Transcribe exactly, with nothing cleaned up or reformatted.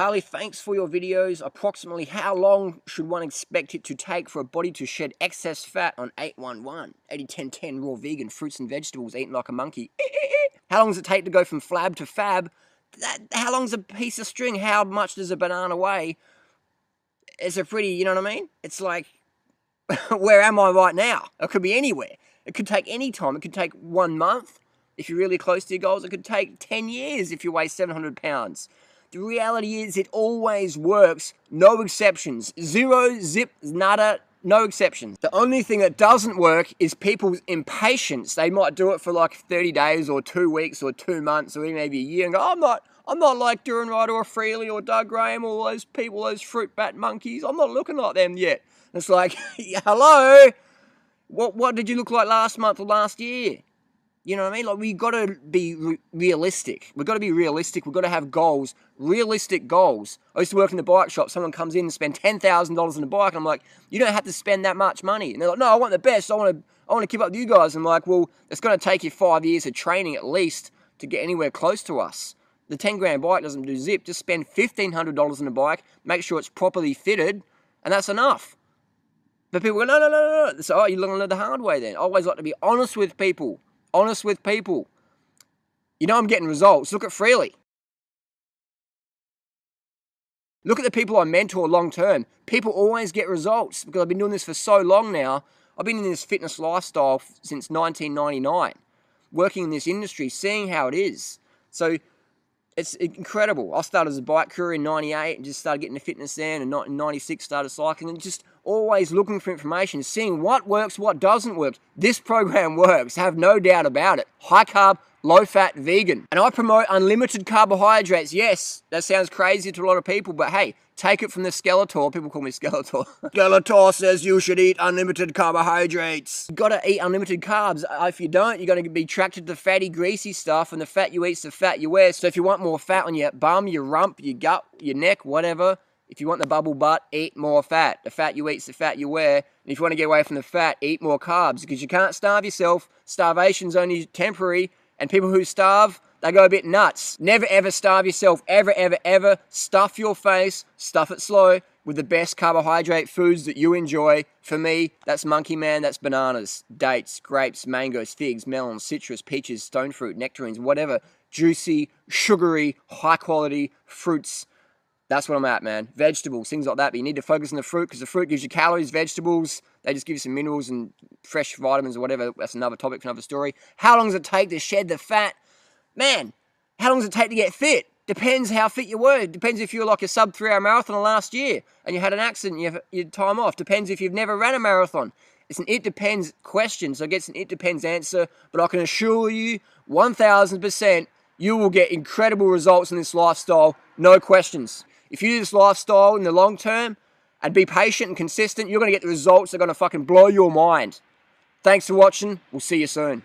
Harley, thanks for your videos. Approximately how long should one expect it to take for a body to shed excess fat on eight one one? eighty ten ten raw vegan fruits and vegetables eaten like a monkey. How long does it take to go from flab to fab? That, how long's a piece of string? How much does a banana weigh? It's a pretty, you know what I mean? It's like, where am I right now? It could be anywhere. It could take any time. It could take one month. If you're really close to your goals, it could take ten years if you weigh seven hundred pounds. The reality is it always works. No exceptions. Zero, zip, nada, no exceptions. The only thing that doesn't work is people's impatience. They might do it for like thirty days or two weeks or two months or even maybe a year and go, I'm not, I'm not like Durianrider or Freelee or Doug Graham or those people, those fruit bat monkeys. I'm not looking like them yet. It's like, hello? What, what did you look like last month or last year? You know what I mean? Like, we got to be re realistic. We've got to be realistic. We've got to have goals, realistic goals. I used to work in the bike shop. Someone comes in and spend ten thousand dollars on a bike. And I'm like, you don't have to spend that much money. And they're like, no, I want the best. I want to I want to keep up with you guys. I'm like, well, it's going to take you five years of training at least to get anywhere close to us. The ten grand bike doesn't do zip. Just spend fifteen hundred dollars on a bike. Make sure it's properly fitted. And that's enough. But people go, no, no, no, no, no. So, oh, you're going to learn the hard way then. I always like to be honest with people. Honest with people. You know I'm getting results. Look at Freelee. Look at the people I mentor long term. People always get results because I've been doing this for so long now. I've been in this fitness lifestyle since nineteen ninety-nine. Working in this industry, seeing how it is. So it's incredible. I started as a bike courier in ninety-eight and just started getting into fitness then, and in ninety-six started cycling, and just always looking for information, seeing what works, what doesn't work. This program works, have no doubt about it. High carb, low fat, vegan. And I promote unlimited carbohydrates. Yes, that sounds crazy to a lot of people, but hey, take it from the Skeletor. People call me Skeletor. Skeletor says you should eat unlimited carbohydrates. You gotta eat unlimited carbs. If you don't, you're gonna be attracted to fatty, greasy stuff, and the fat you eat's the fat you wear. So if you want more fat on your bum, your rump, your gut, your neck, whatever, if you want the bubble butt, eat more fat. The fat you eat's the fat you wear. And if you want to get away from the fat, eat more carbs, because you can't starve yourself. Starvation's only temporary, and people who starve, they go a bit nuts. Never ever starve yourself, ever, ever, ever. Stuff your face, stuff it slow, with the best carbohydrate foods that you enjoy. For me, that's monkey man, that's bananas, dates, grapes, mangoes, figs, melons, citrus, peaches, stone fruit, nectarines, whatever. Juicy, sugary, high quality fruits. That's what I'm at, man. Vegetables, things like that. But you need to focus on the fruit, because the fruit gives you calories. Vegetables, they just give you some minerals and fresh vitamins or whatever. That's another topic for another story. How long does it take to shed the fat? Man, how long does it take to get fit? Depends how fit you were. Depends if you were like a sub three hour marathoner last year and you had an accident, you have your time off. Depends if you've never ran a marathon. It's an it depends question, so I guess an it depends answer. But I can assure you, one thousand percent, you will get incredible results in this lifestyle. No questions. If you do this lifestyle in the long term and be patient and consistent, you're going to get the results that are going to fucking blow your mind. Thanks for watching. We'll see you soon.